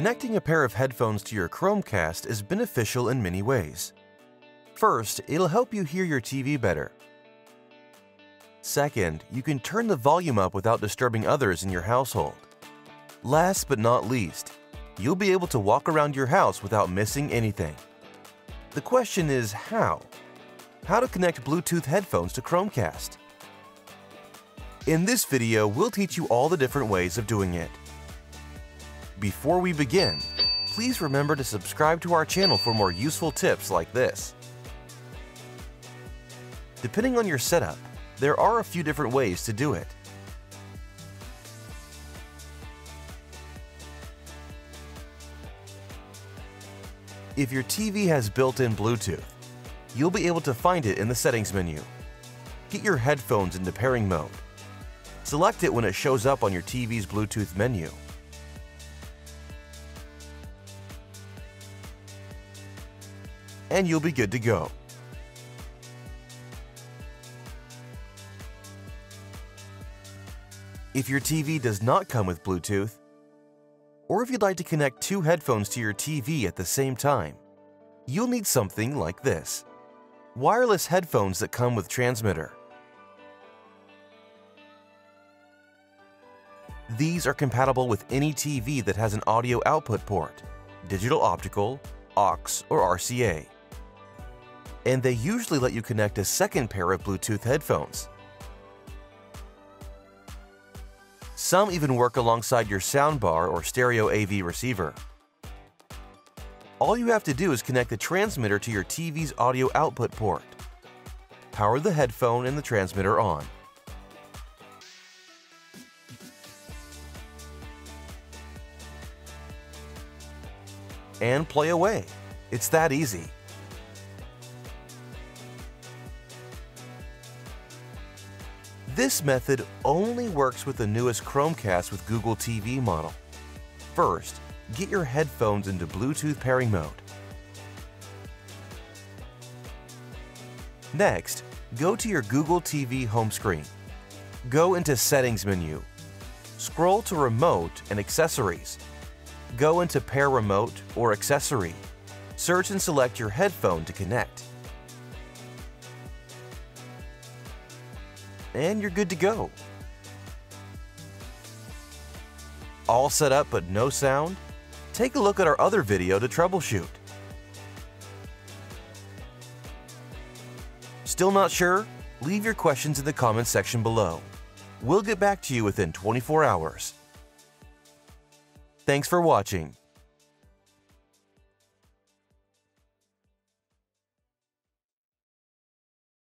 Connecting a pair of headphones to your Chromecast is beneficial in many ways. First, it'll help you hear your TV better. Second, you can turn the volume up without disturbing others in your household. Last but not least, you'll be able to walk around your house without missing anything. The question is how? How to connect Bluetooth headphones to Chromecast? In this video, we'll teach you all the different ways of doing it. Before we begin, please remember to subscribe to our channel for more useful tips like this. Depending on your setup, there are a few different ways to do it. If your TV has built-in Bluetooth, you'll be able to find it in the settings menu. Get your headphones into pairing mode. Select it when it shows up on your TV's Bluetooth menu. And you'll be good to go. If your TV does not come with Bluetooth, or if you'd like to connect two headphones to your TV at the same time, you'll need something like this. Wireless headphones that come with transmitter. These are compatible with any TV that has an audio output port, digital optical, aux, or RCA. And they usually let you connect a second pair of Bluetooth headphones. Some even work alongside your soundbar or stereo AV receiver. All you have to do is connect the transmitter to your TV's audio output port. Power the headphone and the transmitter on. And play away. It's that easy. This method only works with the newest Chromecast with Google TV model. First, get your headphones into Bluetooth pairing mode. Next, go to your Google TV home screen. Go into Settings menu. Scroll to Remote and Accessories. Go into Pair Remote or Accessory. Search and select your headphone to connect. And you're good to go. All set up but no sound? Take a look at our other video to troubleshoot. Still not sure? Leave your questions in the comments section below. We'll get back to you within 24 hours. Thanks for watching.